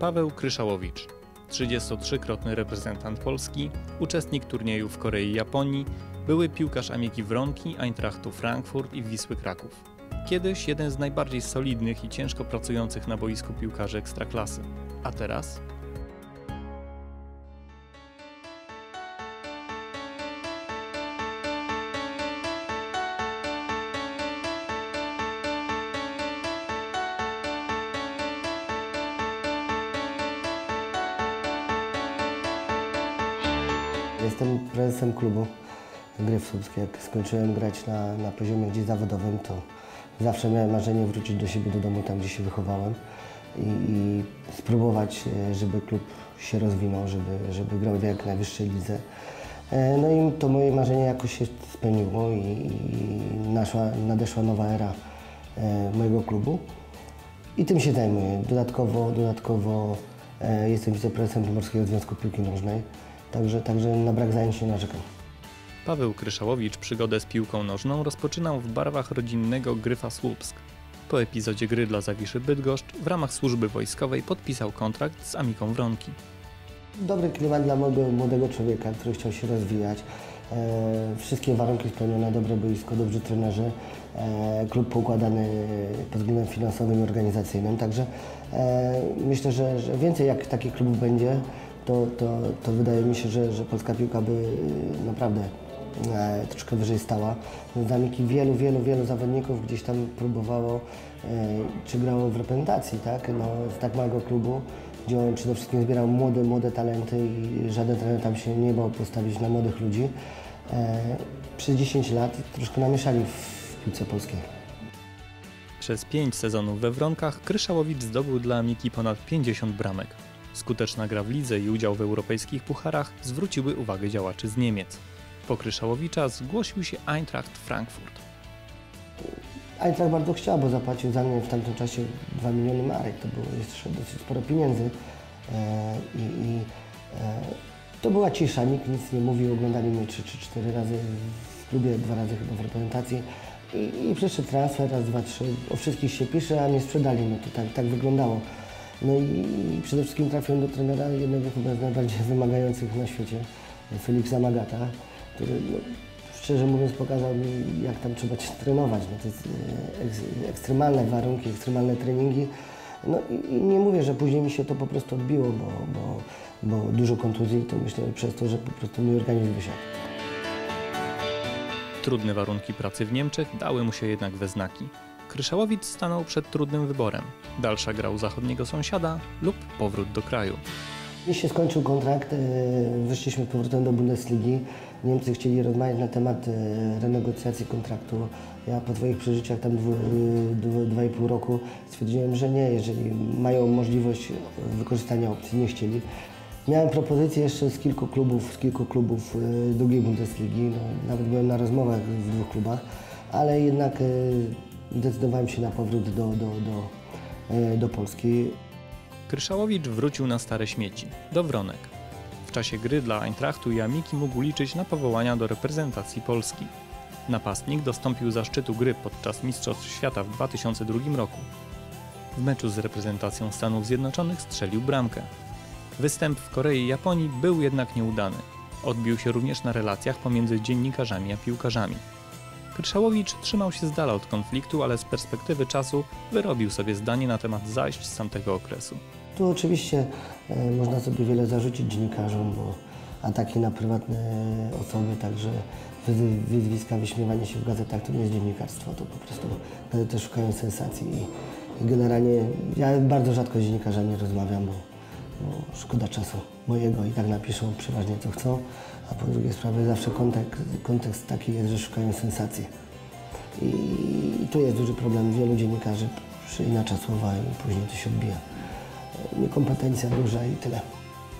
Paweł Kryszałowicz, 33-krotny reprezentant Polski, uczestnik turniejów w Korei i Japonii, były piłkarz Amici Wronki, Eintrachtu Frankfurt i Wisły Kraków. Kiedyś jeden z najbardziej solidnych i ciężko pracujących na boisku piłkarzy ekstraklasy. A teraz? Jestem prezesem klubu Gryf Słupsk. Jak skończyłem grać na poziomie gdzieś zawodowym, to zawsze miałem marzenie wrócić do siebie, do domu, tam gdzie się wychowałem i spróbować, żeby klub się rozwinął, żeby grał w jak najwyższej lidze. No i to moje marzenie jakoś się spełniło i nadeszła nowa era mojego klubu i tym się zajmuję. Dodatkowo jestem wiceprezesem Morskiego Związku Piłki Nożnej. Także na brak zajęć nie narzekam. Paweł Kryszałowicz przygodę z piłką nożną rozpoczynał w barwach rodzinnego Gryfa Słupsk. Po epizodzie gry dla Zawiszy Bydgoszcz w ramach służby wojskowej podpisał kontrakt z Amicą Wronki. Dobry klimat dla młodego człowieka, który chciał się rozwijać. Wszystkie warunki spełnione, dobre boisko, dobrzy trenerzy, klub poukładany pod względem finansowym i organizacyjnym. Także myślę, że więcej jak takich klubów będzie, to wydaje mi się, że polska piłka by naprawdę troszkę wyżej stała. Z Amiki wielu zawodników gdzieś tam próbowało, czy grało w reprezentacji, tak? No, z tak małego klubu, gdzie on przede wszystkim zbierał młode talenty i żaden trener tam się nie bał postawić na młodych ludzi. Przez 10 lat troszkę namieszali w piłce polskiej. Przez 5 sezonów we Wronkach Kryszałowicz zdobył dla Amiki ponad 50 bramek. Skuteczna gra w lidze i udział w europejskich pucharach zwróciły uwagę działaczy z Niemiec. Po Kryszałowicza zgłosił się Eintracht Frankfurt. Eintracht bardzo chciał, bo zapłacił za mnie w tamtym czasie 2 miliony marek. To było jeszcze dosyć sporo pieniędzy. To była cisza, nikt nic nie mówił. Oglądali mnie 3 czy 4 razy w klubie, 2 razy chyba w reprezentacji. I przyszedł transfer, raz, dwa, trzy. O wszystkich się pisze, a mnie sprzedali. No to tak wyglądało. No i przede wszystkim trafiłem do trenera jednego chyba z najbardziej wymagających na świecie, Felixa Magata, który no, szczerze mówiąc pokazał mi, jak tam trzeba się trenować. No, to jest ekstremalne warunki, ekstremalne treningi. No i nie mówię, że później mi się to po prostu odbiło, bo dużo kontuzji, to myślę przez to, że po prostu mój organizm wysiadł. Trudne warunki pracy w Niemczech dały mu się jednak we znaki. Kryszałowicz stanął przed trudnym wyborem. Dalsza gra u zachodniego sąsiada lub powrót do kraju. Gdy się skończył kontrakt, wyszliśmy z powrotem do Bundesligi. Niemcy chcieli rozmawiać na temat renegocjacji kontraktu. Ja po swoich przeżyciach tam 2,5 roku stwierdziłem, że nie, jeżeli mają możliwość wykorzystania opcji, nie chcieli. Miałem propozycje jeszcze z kilku klubów drugiej Bundesligi. No, nawet byłem na rozmowach w 2 klubach, ale jednak zdecydowałem się na powrót do Polski. Kryszałowicz wrócił na stare śmieci, do Wronek. W czasie gry dla Eintrachtu i Amiki mógł liczyć na powołania do reprezentacji Polski. Napastnik dostąpił zaszczytu gry podczas Mistrzostw Świata w 2002 roku. W meczu z reprezentacją Stanów Zjednoczonych strzelił bramkę. Występ w Korei i Japonii był jednak nieudany. Odbił się również na relacjach pomiędzy dziennikarzami a piłkarzami. Kryszałowicz trzymał się z dala od konfliktu, ale z perspektywy czasu wyrobił sobie zdanie na temat zajść z tamtego okresu. Tu oczywiście można sobie wiele zarzucić dziennikarzom, bo ataki na prywatne osoby, także wyzwiska, wyśmiewanie się w gazetach to nie jest dziennikarstwo, to po prostu gazety szukają sensacji i generalnie ja bardzo rzadko z dziennikarzami rozmawiam, bo szkoda czasu mojego i tak napiszą przeważnie co chcą. A po drugiej sprawie zawsze kontekst taki jest, że szukają sensacji. I tu jest duży problem. Wielu dziennikarzy przeinaczą słowa i później to się odbija. Niekompetencja duża i tyle.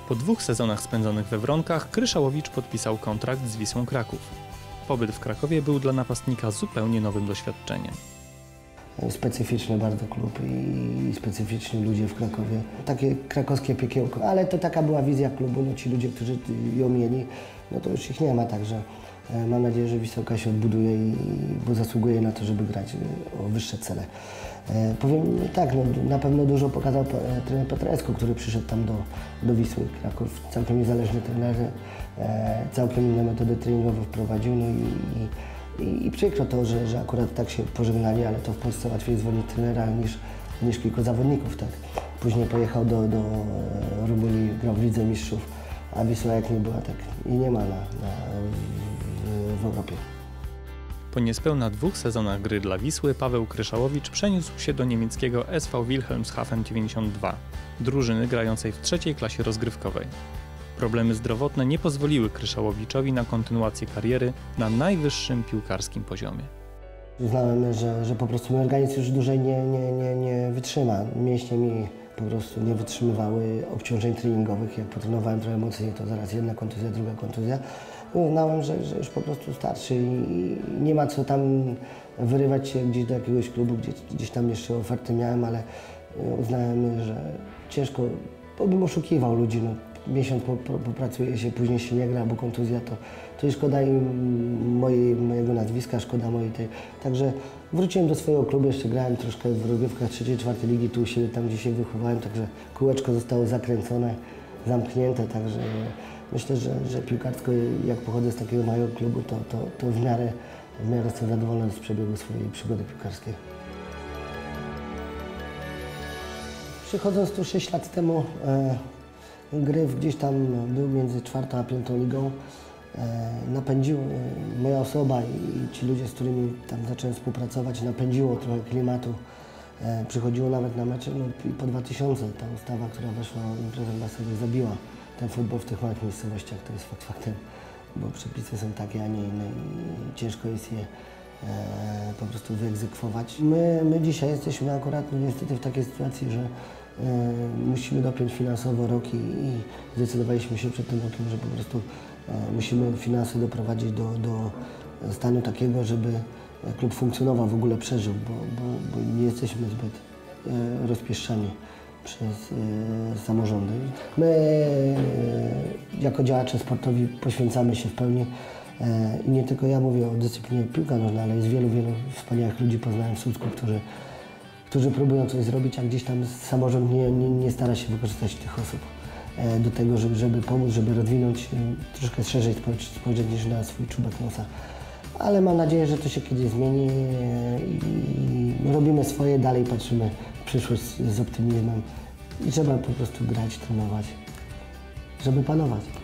Po 2 sezonach spędzonych we Wronkach Kryszałowicz podpisał kontrakt z Wisłą Kraków. Pobyt w Krakowie był dla napastnika zupełnie nowym doświadczeniem. Specyficzny bardzo klub i specyficzni ludzie w Krakowie. Takie krakowskie piekiełko, ale to taka była wizja klubu. No, ci ludzie, którzy ją mieli, no to już ich nie ma, także Mam nadzieję, że Wisła się odbuduje, bo zasługuje na to, żeby grać o wyższe cele. Powiem tak, no, na pewno dużo pokazał trener Petresko, który przyszedł tam do Wisły Kraków. Całkiem niezależny trener, całkiem inne metody treningowe wprowadził. No i przykro to, że akurat tak się pożegnali, ale to w Polsce łatwiej zwolnić trenera niż kilku zawodników. Tak. Później pojechał do Ruboli, grał w Lidze Mistrzów, a Wisła jak nie była, tak i nie ma w Europie. Po niespełna 2 sezonach gry dla Wisły Paweł Kryszałowicz przeniósł się do niemieckiego SV Wilhelmshafen 92, drużyny grającej w trzeciej klasie rozgrywkowej. Problemy zdrowotne nie pozwoliły Kryszałowiczowi na kontynuację kariery na najwyższym piłkarskim poziomie. Uznałem, że po prostu mój organizm już dłużej nie wytrzyma. Mięśnie mi po prostu nie wytrzymywały obciążeń treningowych. Jak potrenowałem trochę mocniej, to zaraz jedna kontuzja, druga kontuzja. Uznałem, że już po prostu starszy i nie ma co tam wyrywać się gdzieś do jakiegoś klubu, gdzieś tam jeszcze oferty miałem, ale uznałem, że ciężko, bo bym oszukiwał ludzi. No, miesiąc popracuje się, później się nie gra, bo kontuzja to i szkoda i mojego nazwiska, szkoda mojej tej. Także wróciłem do swojego klubu, jeszcze grałem troszkę w rozgrywkach 3-4 ligi, tu się tam gdzieś się wychowałem, także kółeczko zostało zakręcone, zamknięte, także myślę, że piłkarsko, jak pochodzę z takiego małego klubu, to w miarę jestem zadowolony z przebiegu swojej przygody piłkarskiej. Przychodząc tu 6 lat temu, Gryf gdzieś tam był między 4. a 5. ligą. Napędził moja osoba i ci ludzie, z którymi tam zacząłem współpracować, napędziło trochę klimatu. Przychodziło nawet na mecze, no i po 2000 ta ustawa, która weszła o imprezach masowych, zabiła ten futbol w tych małych miejscowościach, to jest faktem, bo przepisy są takie, a nie inne i ciężko jest je po prostu wyegzekwować. My dzisiaj jesteśmy akurat niestety w takiej sytuacji, że musimy dopiąć finansowo rok i zdecydowaliśmy się przed tym rokiem, że po prostu musimy finanse doprowadzić do stanu takiego, żeby klub funkcjonował, w ogóle przeżył, bo nie jesteśmy zbyt rozpieszczani przez samorządy. My jako działacze sportowi poświęcamy się w pełni. I nie tylko ja mówię o dyscyplinie piłka nożna, ale jest wielu wspaniałych ludzi, poznałem w Słupsku, którzy próbują coś zrobić, a gdzieś tam samorząd nie stara się wykorzystać tych osób do tego, żeby pomóc, żeby rozwinąć troszkę szerzej spojrzeć niż na swój czubek nosa. Ale mam nadzieję, że to się kiedyś zmieni i robimy swoje, dalej patrzymy w przyszłość z optymizmem i trzeba po prostu grać, trenować, żeby panować.